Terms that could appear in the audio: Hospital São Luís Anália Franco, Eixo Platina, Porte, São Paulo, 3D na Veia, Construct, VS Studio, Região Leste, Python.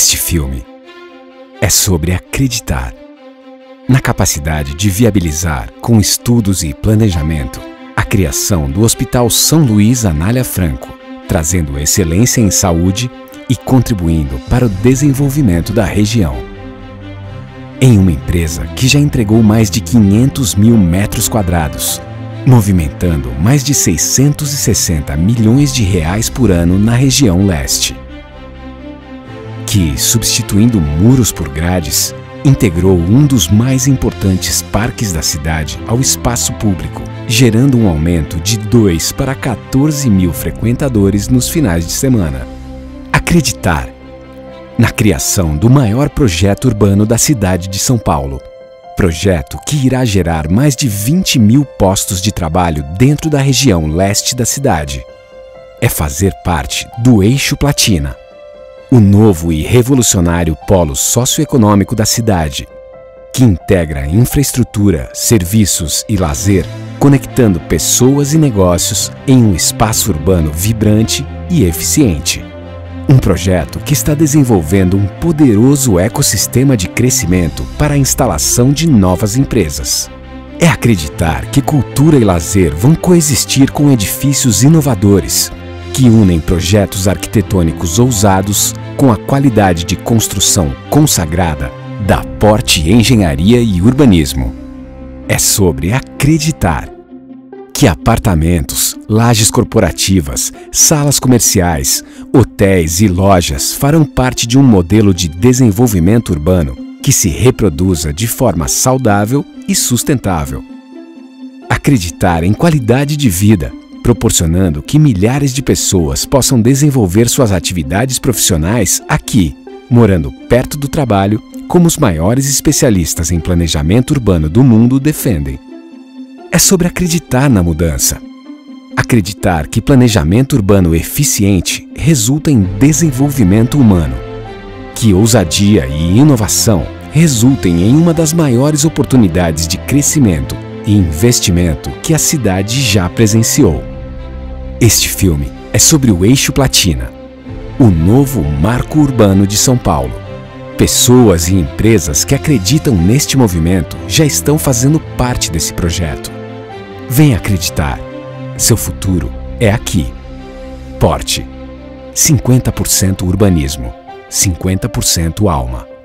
Este filme é sobre acreditar na capacidade de viabilizar, com estudos e planejamento, a criação do Hospital São Luís Anália Franco, trazendo excelência em saúde e contribuindo para o desenvolvimento da região. Em uma empresa que já entregou mais de 500 mil metros quadrados, movimentando mais de 660 milhões de reais por ano na região leste, que, substituindo muros por grades, integrou um dos mais importantes parques da cidade ao espaço público, gerando um aumento de 2 para 14 mil frequentadores nos finais de semana. Acreditar na criação do maior projeto urbano da cidade de São Paulo, projeto que irá gerar mais de 20 mil postos de trabalho dentro da região leste da cidade, é fazer parte do Eixo Platina, o novo e revolucionário polo socioeconômico da cidade, que integra infraestrutura, serviços e lazer, conectando pessoas e negócios em um espaço urbano vibrante e eficiente. Um projeto que está desenvolvendo um poderoso ecossistema de crescimento para a instalação de novas empresas. É acreditar que cultura e lazer vão coexistir com edifícios inovadores, que unem projetos arquitetônicos ousados com a qualidade de construção consagrada da Porte Engenharia e Urbanismo. É sobre acreditar que apartamentos, lajes corporativas, salas comerciais, hotéis e lojas farão parte de um modelo de desenvolvimento urbano que se reproduza de forma saudável e sustentável. Acreditar em qualidade de vida, proporcionando que milhares de pessoas possam desenvolver suas atividades profissionais aqui, morando perto do trabalho, como os maiores especialistas em planejamento urbano do mundo defendem. É sobre acreditar na mudança. Acreditar que planejamento urbano eficiente resulta em desenvolvimento humano, que ousadia e inovação resultem em uma das maiores oportunidades de crescimento e investimento que a cidade já presenciou. Este filme é sobre o Eixo Platina, o novo marco urbano de São Paulo. Pessoas e empresas que acreditam neste movimento já estão fazendo parte desse projeto. Venha acreditar, seu futuro é aqui. Porte, 50% urbanismo, 50% alma.